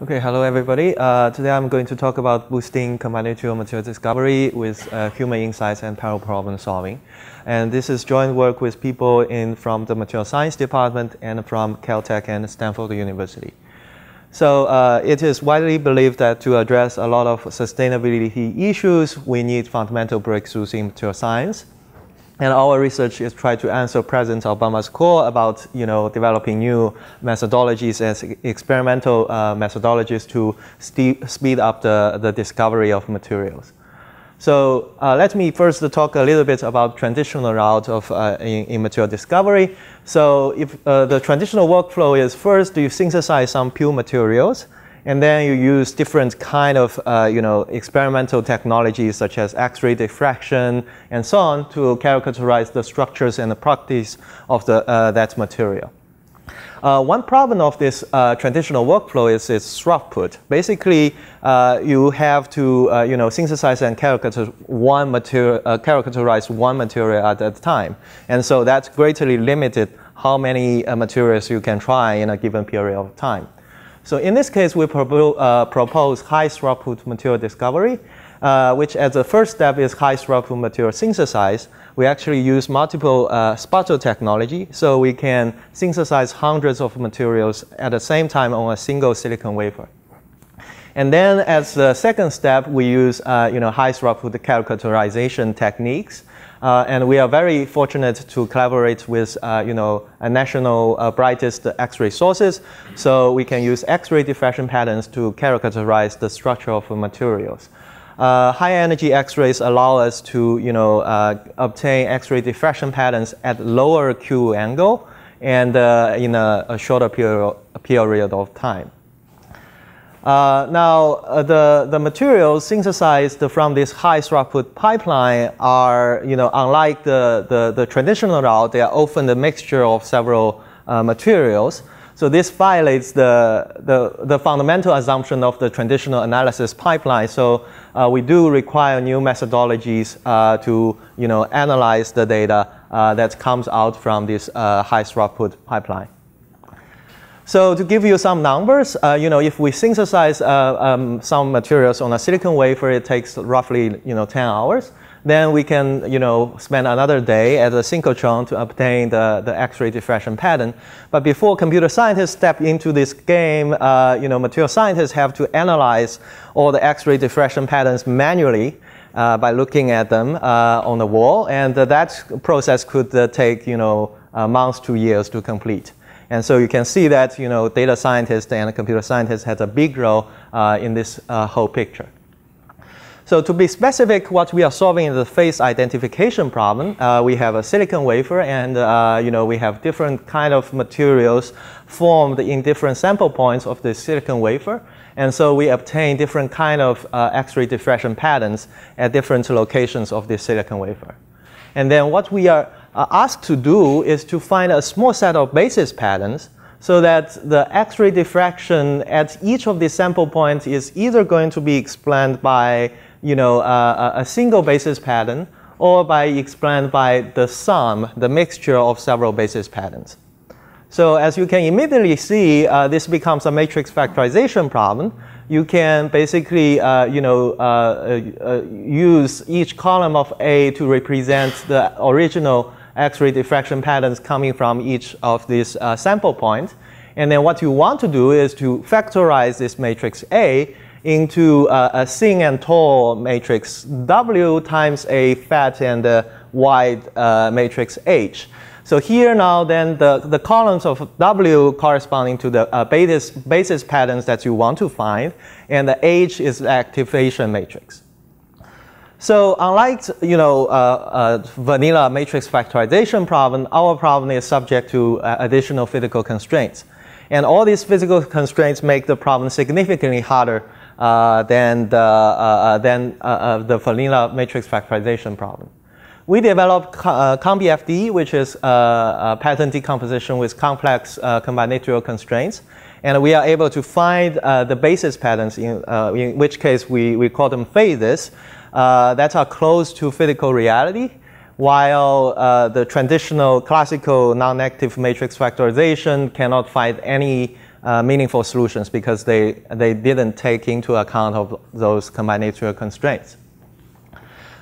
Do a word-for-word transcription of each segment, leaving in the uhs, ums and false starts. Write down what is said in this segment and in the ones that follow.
Okay, hello everybody. Uh, today I'm going to talk about boosting combinatorial material discovery with uh, human insights and parallel problem solving. And this is joint work with people in from the material science department and from Caltech and Stanford University. So uh, it is widely believed that to address a lot of sustainability issues, we need fundamental breakthroughs in material science. And our research is trying to answer President Obama's call about, you know, developing new methodologies and experimental uh, methodologies to speed up the, the discovery of materials. So uh, let me first talk a little bit about traditional route of uh, in, in material discovery. So if uh, the traditional workflow is first you synthesize some pure materials, and then you use different kind of uh, you know, experimental technologies such as x-ray diffraction and so on to characterize the structures and the properties of the, uh, that material. Uh, one problem of this uh, traditional workflow is its throughput. Basically, uh, you have to uh, you know, synthesize and characterize one material, uh, characterize one material at a time. And so that's greatly limited how many uh, materials you can try in a given period of time. So in this case, we propo uh, propose high throughput material discovery, uh, which as the first step is high throughput material synthesis. We actually use multiple uh, spatial technology, so we can synthesize hundreds of materials at the same time on a single silicon wafer. And then as the second step, we use uh, you know, high throughput characterization techniques. Uh, and we are very fortunate to collaborate with uh, you know, a national uh, brightest X-ray sources, so we can use X-ray diffraction patterns to characterize the structure of materials. Uh, high energy X-rays allow us to you know, uh, obtain X-ray diffraction patterns at lower Q angle and uh, in a, a shorter period, period of time. Uh, now, uh, the, the materials synthesized from this high throughput pipeline are, you know, unlike the, the, the traditional route, they are often a mixture of several uh, materials. So this violates the, the, the fundamental assumption of the traditional analysis pipeline. So uh, we do require new methodologies uh, to, you know, analyze the data uh, that comes out from this uh, high throughput pipeline. So to give you some numbers, uh, you know, if we synthesize uh, um, some materials on a silicon wafer, it takes roughly, you know, ten hours. Then we can, you know, spend another day at the synchrotron to obtain the, the X-ray diffraction pattern. But before computer scientists step into this game, uh, you know, material scientists have to analyze all the X-ray diffraction patterns manually uh, by looking at them uh, on the wall. And uh, that process could uh, take, you know, uh, months to years to complete. And so you can see that, you know, data scientists and computer scientists had a big role uh, in this uh, whole picture. So to be specific, what we are solving is the phase identification problem. Uh, we have a silicon wafer and, uh, you know, we have different kind of materials formed in different sample points of the silicon wafer. And so we obtain different kind of uh, X-ray diffraction patterns at different locations of the silicon wafer. And then what we are Uh, asked to do is to find a small set of basis patterns so that the X-ray diffraction at each of the sample points is either going to be explained by, you know, uh, a single basis pattern or by explained by the sum, the mixture of several basis patterns. So as you can immediately see, uh, this becomes a matrix factorization problem. You can basically, uh, you know, uh, uh, use each column of A to represent the original X-ray diffraction patterns coming from each of these uh, sample points. And then what you want to do is to factorize this matrix A into uh, a thin and tall matrix W times a fat and a wide uh, matrix H. So here now then the, the columns of W corresponding to the uh, basis, basis patterns that you want to find, and the H is the activation matrix. So unlike, you know, uh, uh, vanilla matrix factorization problem, our problem is subject to uh, additional physical constraints. And all these physical constraints make the problem significantly harder uh, than, the, uh, than uh, uh, the vanilla matrix factorization problem. We developed uh, COMBFD, which is uh, a pattern decomposition with complex uh, combinatorial constraints. And we are able to find uh, the basis patterns, in, uh, in which case we, we call them phases, uh, that are close to physical reality, while uh, the traditional classical non-active matrix factorization cannot find any uh, meaningful solutions because they, they didn't take into account of those combinatorial constraints.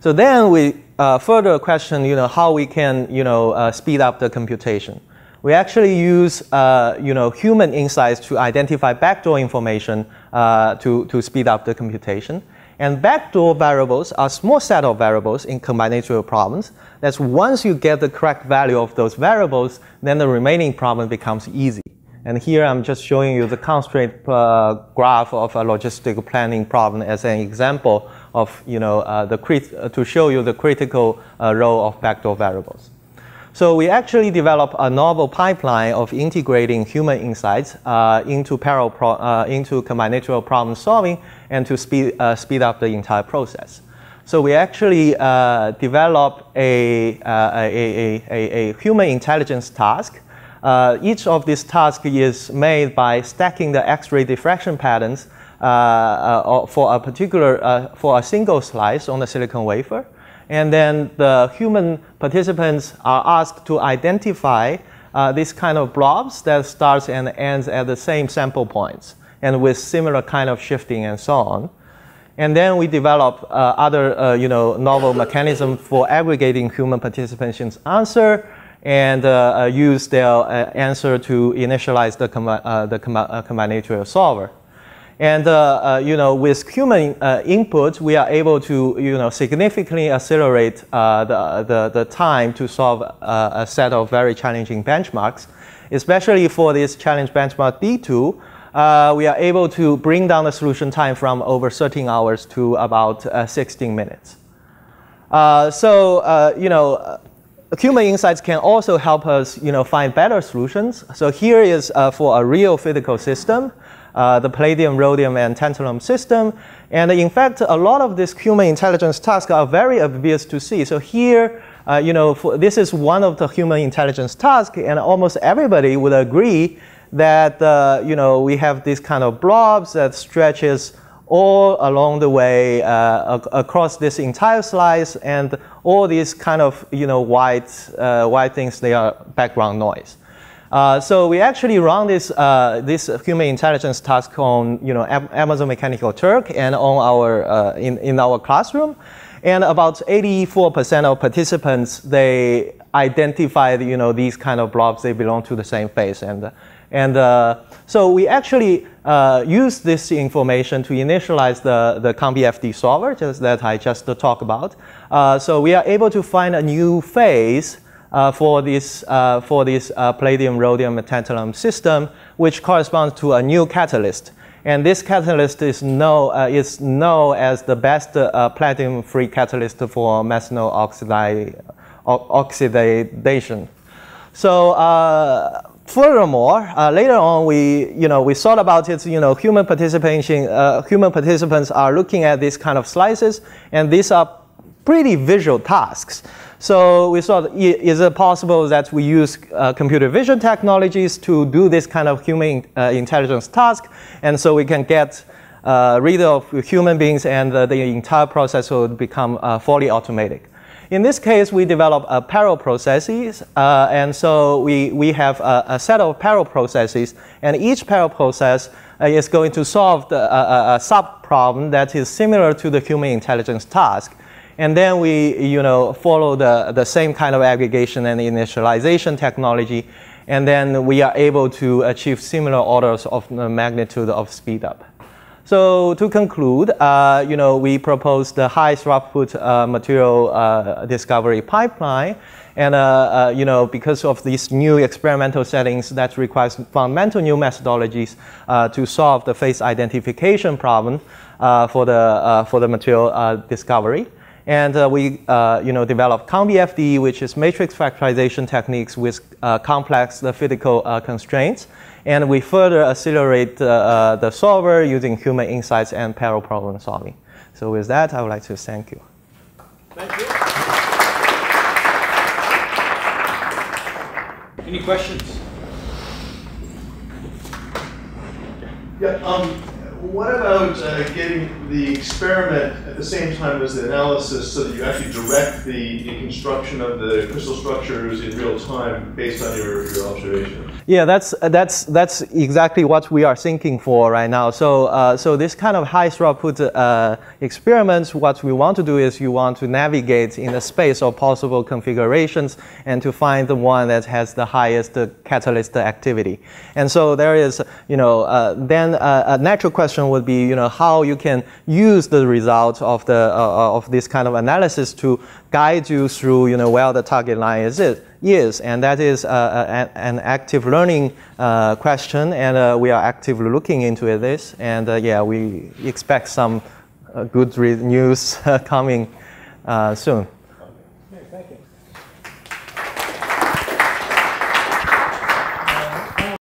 So then we uh, further question, you know, how we can, you know, uh, speed up the computation. We actually use, uh, you know, human insights to identify backdoor information uh, to, to speed up the computation. And backdoor variables are a small set of variables in combinatorial problems. That's once you get the correct value of those variables, then the remaining problem becomes easy. And here I'm just showing you the constraint uh, graph of a logistic planning problem as an example of, you know, uh, the crit to show you the critical uh, role of backdoor variables. So we actually developed a novel pipeline of integrating human insights uh, into, parallel pro uh, into combinatorial problem solving and to speed, uh, speed up the entire process. So we actually uh, developed a, uh, a, a, a, a human intelligence task. Uh, each of these tasks is made by stacking the X-ray diffraction patterns uh, uh, for a particular, uh, for a single slice on the silicon wafer. And then the human participants are asked to identify uh, this kind of blobs that starts and ends at the same sample points and with similar kind of shifting and so on. And then we develop uh, other uh, you know, novel mechanism for aggregating human participants' answer and uh, uh, use their uh, answer to initialize the, com uh, the com uh, combinatorial solver. And uh, uh, you know, with human uh, input, we are able to you know significantly accelerate uh, the, the the time to solve uh, a set of very challenging benchmarks, especially for this challenge benchmark D two. Uh, we are able to bring down the solution time from over thirteen hours to about uh, sixteen minutes. Uh, so uh, you know. Human insights can also help us, you know, find better solutions. So here is uh, for a real physical system, uh, the palladium, rhodium, and tantalum system. And in fact, a lot of these human intelligence tasks are very obvious to see. So here, uh, you know, for, this is one of the human intelligence tasks, and almost everybody would agree that, uh, you know, we have these kind of blobs that stretches all along the way uh, ac across this entire slice, and all these kind of you know white uh, white things, they are background noise. Uh, so we actually run this uh, this human intelligence task on you know Amazon Mechanical Turk and on our uh, in in our classroom, and about eighty-four percent of participants, they identified you know these kind of blobs. They belong to the same phase. and. And uh, so we actually uh, use this information to initialize the, the COMBFD solver just that I just talked about. Uh, so we are able to find a new phase uh, for this, uh, for this uh, palladium, rhodium, and tantalum system, which corresponds to a new catalyst. And this catalyst is, know, uh, is known as the best uh, platinum-free catalyst for methanol oxida oxidation. So, uh, Furthermore, uh, later on, we, you know, we thought about it. You know, human participation, uh, human participants are looking at these kind of slices, and these are pretty visual tasks. So we thought, is it possible that we use uh, computer vision technologies to do this kind of human uh, intelligence task, and so we can get uh, rid of human beings, and uh, the entire process will become uh, fully automated. In this case, we develop a parallel processes, uh, and so we, we have a, a set of parallel processes, and each parallel process uh, is going to solve the, a, a, a sub-problem that is similar to the human intelligence task. And then we you know, follow the, the same kind of aggregation and initialization technology, and then we are able to achieve similar orders of the magnitude of speedup. So to conclude, uh, you know, we proposed the high throughput uh, material uh, discovery pipeline, and uh, uh, you know, because of these new experimental settings that requires fundamental new methodologies uh, to solve the phase identification problem uh, for the uh, for the material uh, discovery. And uh, we, uh, you know, developed COMBFD, which is matrix factorization techniques with uh, complex uh, physical uh, constraints. And we further accelerate uh, uh, the solver using human insights and parallel problem solving. So with that, I would like to thank you. Thank you. Any questions? Yeah. Um, What about uh, getting the experiment at the same time as the analysis so that you actually direct the, the construction of the crystal structures in real time based on your, your observations? Yeah, that's that's that's exactly what we are thinking for right now. So uh, so this kind of high throughput uh, experiments, what we want to do is you want to navigate in a space of possible configurations and to find the one that has the highest uh, catalyst activity. And so there is, you know, uh, then uh, a natural question would be, you know, how you can use the results of the uh, of this kind of analysis to guide you through, you know, where the target line is it. Yes, and that is uh, an active learning uh, question, and uh, we are actively looking into this. And uh, yeah, we expect some uh, good re news uh, coming uh, soon.